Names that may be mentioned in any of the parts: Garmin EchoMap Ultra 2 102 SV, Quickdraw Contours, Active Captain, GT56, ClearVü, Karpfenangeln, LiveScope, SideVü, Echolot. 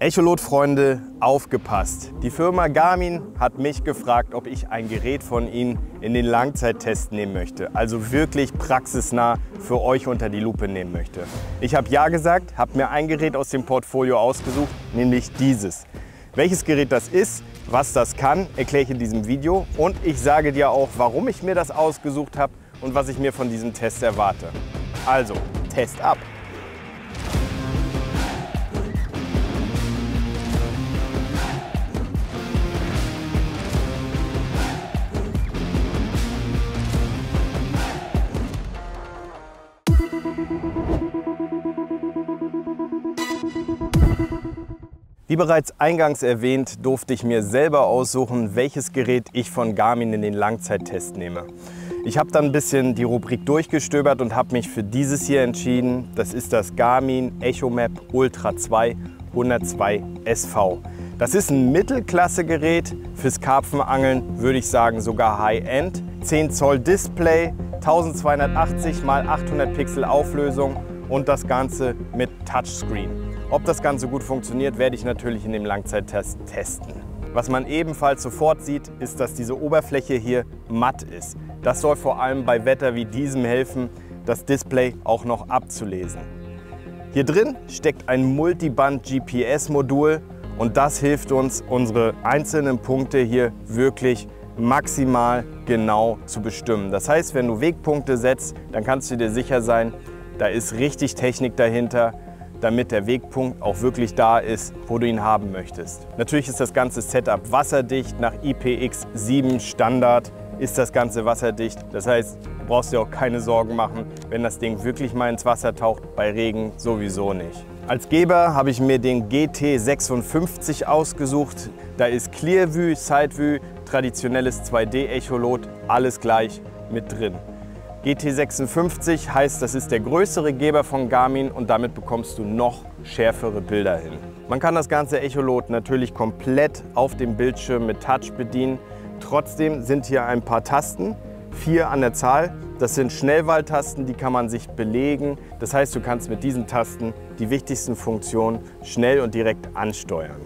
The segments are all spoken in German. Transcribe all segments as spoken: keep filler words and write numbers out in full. Echolot-Freunde, aufgepasst! Die Firma Garmin hat mich gefragt, ob ich ein Gerät von ihnen in den Langzeittest nehmen möchte, also wirklich praxisnah für euch unter die Lupe nehmen möchte. Ich habe ja gesagt, habe mir ein Gerät aus dem Portfolio ausgesucht, nämlich dieses. Welches Gerät das ist, was das kann, erkläre ich in diesem Video und ich sage dir auch, warum ich mir das ausgesucht habe und was ich mir von diesem Test erwarte. Also, Test ab! Wie bereits eingangs erwähnt, durfte ich mir selber aussuchen, welches Gerät ich von Garmin in den Langzeittest nehme. Ich habe dann ein bisschen die Rubrik durchgestöbert und habe mich für dieses hier entschieden. Das ist das Garmin EchoMap Ultra zwei hundertzwei S V. Das ist ein Mittelklasse-Gerät fürs Karpfenangeln, würde ich sagen sogar High-End. zehn Zoll Display, zwölfhundertachtzig mal achthundert Pixel Auflösung und das Ganze mit Touchscreen. Ob das Ganze gut funktioniert, werde ich natürlich in dem Langzeittest testen. Was man ebenfalls sofort sieht, ist, dass diese Oberfläche hier matt ist. Das soll vor allem bei Wetter wie diesem helfen, das Display auch noch abzulesen. Hier drin steckt ein Multiband-G P S-Modul und das hilft uns, unsere einzelnen Punkte hier wirklich maximal genau zu bestimmen. Das heißt, wenn du Wegpunkte setzt, dann kannst du dir sicher sein, da ist richtig Technik dahinter, damit der Wegpunkt auch wirklich da ist, wo du ihn haben möchtest. Natürlich ist das ganze Setup wasserdicht, nach I P X sieben Standard ist das Ganze wasserdicht. Das heißt, du brauchst dir auch keine Sorgen machen, wenn das Ding wirklich mal ins Wasser taucht, bei Regen sowieso nicht. Als Geber habe ich mir den G T sechsundfünfzig ausgesucht. Da ist ClearVü, SideVü, traditionelles zwei D Echolot, alles gleich mit drin. G T sechsundfünfzig heißt, das ist der größere Geber von Garmin und damit bekommst du noch schärfere Bilder hin. Man kann das ganze Echolot natürlich komplett auf dem Bildschirm mit Touch bedienen. Trotzdem sind hier ein paar Tasten, vier an der Zahl. Das sind Schnellwahltasten, die kann man sich belegen. Das heißt, du kannst mit diesen Tasten die wichtigsten Funktionen schnell und direkt ansteuern.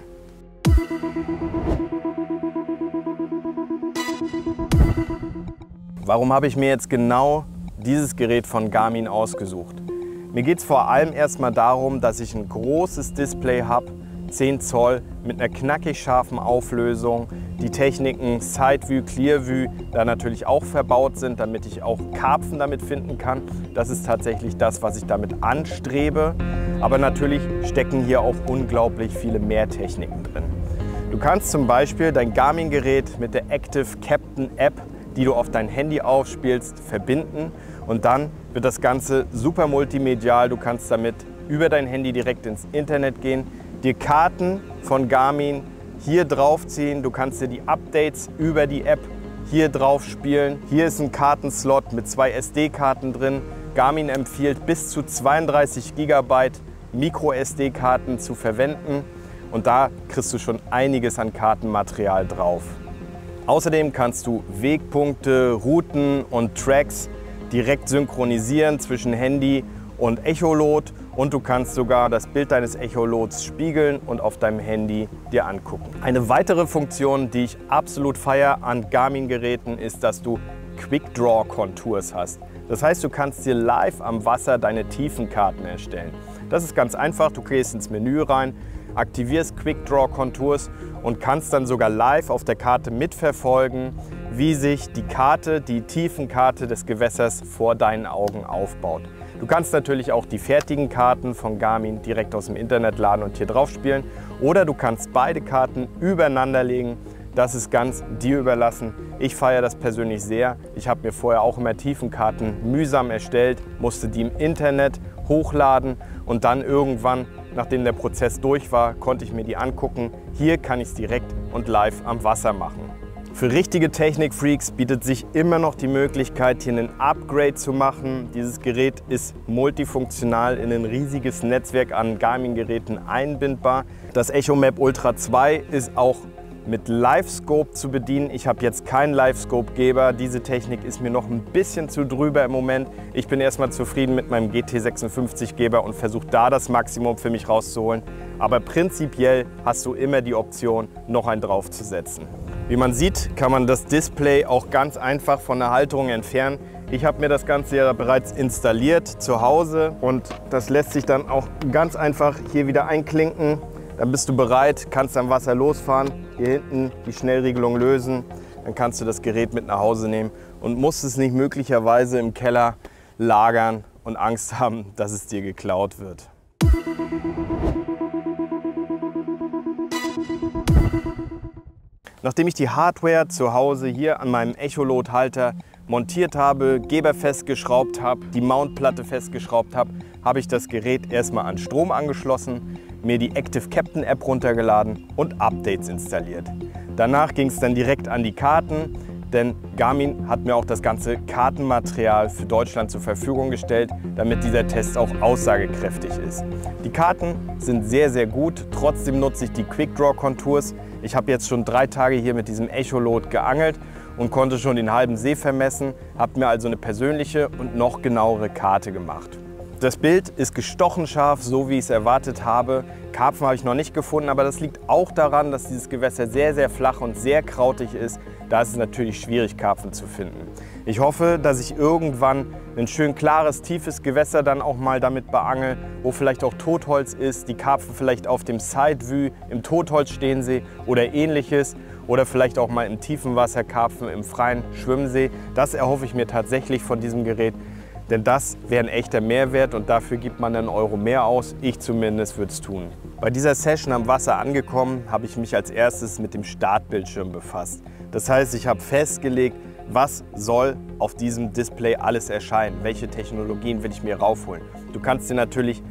Warum habe ich mir jetzt genau dieses Gerät von Garmin ausgesucht? Mir geht es vor allem erstmal darum, dass ich ein großes Display habe, zehn Zoll, mit einer knackig scharfen Auflösung. Die Techniken SideVü, ClearVü da natürlich auch verbaut sind, damit ich auch Karpfen damit finden kann. Das ist tatsächlich das, was ich damit anstrebe. Aber natürlich stecken hier auch unglaublich viele mehr Techniken drin. Du kannst zum Beispiel dein Garmin-Gerät mit der Active Captain App, die du auf dein Handy aufspielst, verbinden und dann wird das Ganze super multimedial. Du kannst damit über dein Handy direkt ins Internet gehen, dir Karten von Garmin hier draufziehen, du kannst dir die Updates über die App hier drauf spielen. Hier ist ein Kartenslot mit zwei S D-Karten drin. Garmin empfiehlt bis zu zweiunddreißig Gigabyte Micro S D-Karten zu verwenden und da kriegst du schon einiges an Kartenmaterial drauf. Außerdem kannst du Wegpunkte, Routen und Tracks direkt synchronisieren zwischen Handy und Echolot und du kannst sogar das Bild deines Echolots spiegeln und auf deinem Handy dir angucken. Eine weitere Funktion, die ich absolut feiere an Garmin-Geräten, ist, dass du Quickdraw Contours hast. Das heißt, du kannst dir live am Wasser deine Tiefenkarten erstellen. Das ist ganz einfach, du gehst ins Menü rein, aktivierst Quickdraw Contours und kannst dann sogar live auf der Karte mitverfolgen, wie sich die Karte, die Tiefenkarte des Gewässers vor deinen Augen aufbaut. Du kannst natürlich auch die fertigen Karten von Garmin direkt aus dem Internet laden und hier drauf spielen oder du kannst beide Karten übereinander legen. Das ist ganz dir überlassen. Ich feiere das persönlich sehr. Ich habe mir vorher auch immer Tiefenkarten mühsam erstellt, musste die im Internet hochladen und dann irgendwann, nachdem der Prozess durch war, konnte ich mir die angucken. Hier kann ich es direkt und live am Wasser machen. Für richtige Technikfreaks bietet sich immer noch die Möglichkeit, hier einen Upgrade zu machen. Dieses Gerät ist multifunktional in ein riesiges Netzwerk an Garmin-Geräten einbindbar. Das EchoMap Ultra zwei ist auch mit LiveScope zu bedienen. Ich habe jetzt keinen LiveScope-Geber. Diese Technik ist mir noch ein bisschen zu drüber im Moment. Ich bin erstmal zufrieden mit meinem G T sechsundfünfzig-Geber und versuche da das Maximum für mich rauszuholen. Aber prinzipiell hast du immer die Option, noch einen draufzusetzen. Wie man sieht, kann man das Display auch ganz einfach von der Halterung entfernen. Ich habe mir das Ganze ja bereits installiert zu Hause und das lässt sich dann auch ganz einfach hier wieder einklinken. Dann bist du bereit, kannst am Wasser losfahren, hier hinten die Schnellregelung lösen, dann kannst du das Gerät mit nach Hause nehmen und musst es nicht möglicherweise im Keller lagern und Angst haben, dass es dir geklaut wird. Nachdem ich die Hardware zu Hause hier an meinem Echolot-Halter montiert habe, Geber festgeschraubt habe, die Mountplatte festgeschraubt habe, habe ich das Gerät erstmal an Strom angeschlossen, mir die Active Captain App runtergeladen und Updates installiert. Danach ging es dann direkt an die Karten, denn Garmin hat mir auch das ganze Kartenmaterial für Deutschland zur Verfügung gestellt, damit dieser Test auch aussagekräftig ist. Die Karten sind sehr, sehr gut, trotzdem nutze ich die Quickdraw Contours. Ich habe jetzt schon drei Tage hier mit diesem Echolot geangelt und konnte schon den halben See vermessen, habe mir also eine persönliche und noch genauere Karte gemacht. Das Bild ist gestochen scharf, so wie ich es erwartet habe. Karpfen habe ich noch nicht gefunden, aber das liegt auch daran, dass dieses Gewässer sehr, sehr flach und sehr krautig ist. Da ist es natürlich schwierig, Karpfen zu finden. Ich hoffe, dass ich irgendwann ein schön klares, tiefes Gewässer dann auch mal damit beangel, wo vielleicht auch Totholz ist, die Karpfen vielleicht auf dem SideVü im Totholz stehen sehe oder ähnliches. Oder vielleicht auch mal im tiefen Wasser Karpfen im freien Schwimmsee. Das erhoffe ich mir tatsächlich von diesem Gerät. Denn das wäre ein echter Mehrwert und dafür gibt man einen Euro mehr aus. Ich zumindest würde es tun. Bei dieser Session am Wasser angekommen, habe ich mich als erstes mit dem Startbildschirm befasst. Das heißt, ich habe festgelegt, was soll auf diesem Display alles erscheinen? Welche Technologien will ich mir raufholen? Du kannst dir natürlich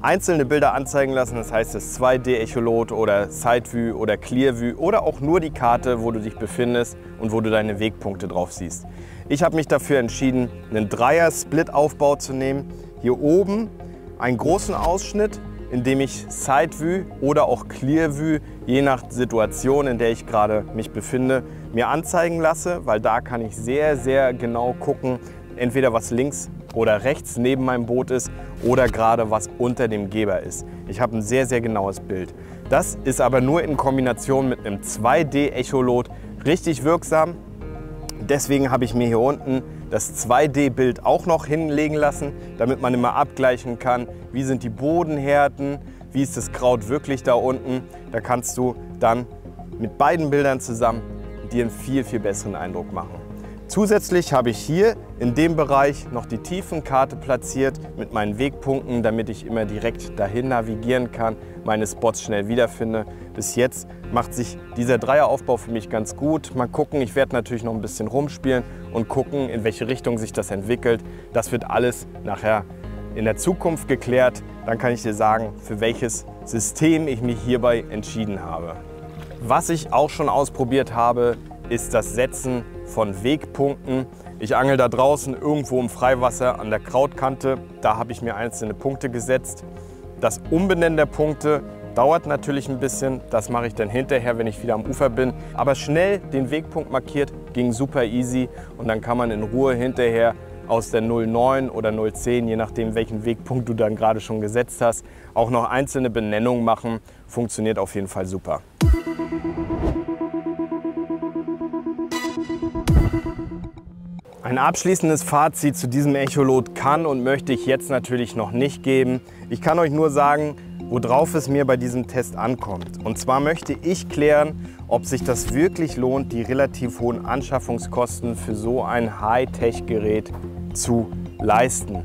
einzelne Bilder anzeigen lassen. Das heißt, das zwei D Echolot oder SideVü oder ClearVü oder auch nur die Karte, wo du dich befindest und wo du deine Wegpunkte drauf siehst. Ich habe mich dafür entschieden, einen Dreier-Split-Aufbau zu nehmen. Hier oben einen großen Ausschnitt, in dem ich SideVü oder auch ClearVü, je nach Situation, in der ich gerade mich befinde, mir anzeigen lasse, weil da kann ich sehr, sehr genau gucken, entweder was links oder rechts neben meinem Boot ist oder gerade was unter dem Geber ist. Ich habe ein sehr, sehr genaues Bild. Das ist aber nur in Kombination mit einem zwei D Echolot richtig wirksam. Deswegen habe ich mir hier unten das zwei D Bild auch noch hinlegen lassen, damit man immer abgleichen kann, wie sind die Bodenhärten, wie ist das Kraut wirklich da unten. Da kannst du dann mit beiden Bildern zusammen dir einen viel, viel besseren Eindruck machen. Zusätzlich habe ich hier in dem Bereich noch die Tiefenkarte platziert mit meinen Wegpunkten, damit ich immer direkt dahin navigieren kann, meine Spots schnell wiederfinde. Bis jetzt macht sich dieser Dreieraufbau für mich ganz gut. Mal gucken, ich werde natürlich noch ein bisschen rumspielen und gucken, in welche Richtung sich das entwickelt. Das wird alles nachher in der Zukunft geklärt. Dann kann ich dir sagen, für welches System ich mich hierbei entschieden habe. Was ich auch schon ausprobiert habe, ist das Setzen von Wegpunkten. Ich angel da draußen irgendwo im Freiwasser an der Krautkante. Da habe ich mir einzelne Punkte gesetzt. Das Umbenennen der Punkte dauert natürlich ein bisschen. Das mache ich dann hinterher, wenn ich wieder am Ufer bin. Aber schnell den Wegpunkt markiert, ging super easy. Und dann kann man in Ruhe hinterher aus der null neun oder null zehn, je nachdem welchen Wegpunkt du dann gerade schon gesetzt hast, auch noch einzelne Benennungen machen. Funktioniert auf jeden Fall super. Ein abschließendes Fazit zu diesem Echolot kann und möchte ich jetzt natürlich noch nicht geben. Ich kann euch nur sagen, worauf es mir bei diesem Test ankommt. Und zwar möchte ich klären, ob sich das wirklich lohnt, die relativ hohen Anschaffungskosten für so ein Hightech-Gerät zu leisten.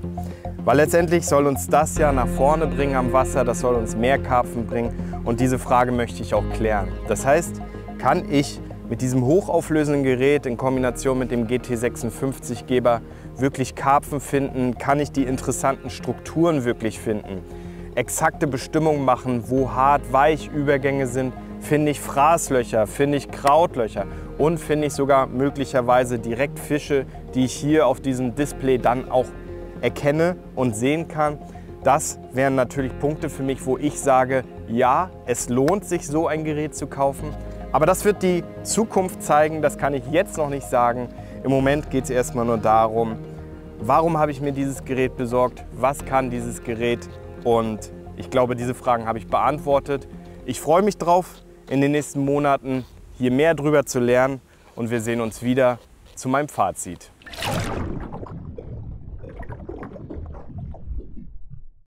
Weil letztendlich soll uns das ja nach vorne bringen am Wasser, das soll uns mehr Karpfen bringen. Und diese Frage möchte ich auch klären. Das heißt, kann ich mit diesem hochauflösenden Gerät in Kombination mit dem G T sechsundfünfzig-Geber wirklich Karpfen finden? Kann ich die interessanten Strukturen wirklich finden? Exakte Bestimmungen machen, wo hart, weich Übergänge sind? Finde ich Fraßlöcher? Finde ich Krautlöcher? Und finde ich sogar möglicherweise direkt Fische, die ich hier auf diesem Display dann auch erkenne und sehen kann? Das wären natürlich Punkte für mich, wo ich sage, ja, es lohnt sich, so ein Gerät zu kaufen. Aber das wird die Zukunft zeigen, das kann ich jetzt noch nicht sagen. Im Moment geht es erstmal nur darum, warum habe ich mir dieses Gerät besorgt, was kann dieses Gerät, und ich glaube, diese Fragen habe ich beantwortet. Ich freue mich drauf, in den nächsten Monaten hier mehr drüber zu lernen, und wir sehen uns wieder zu meinem Fazit.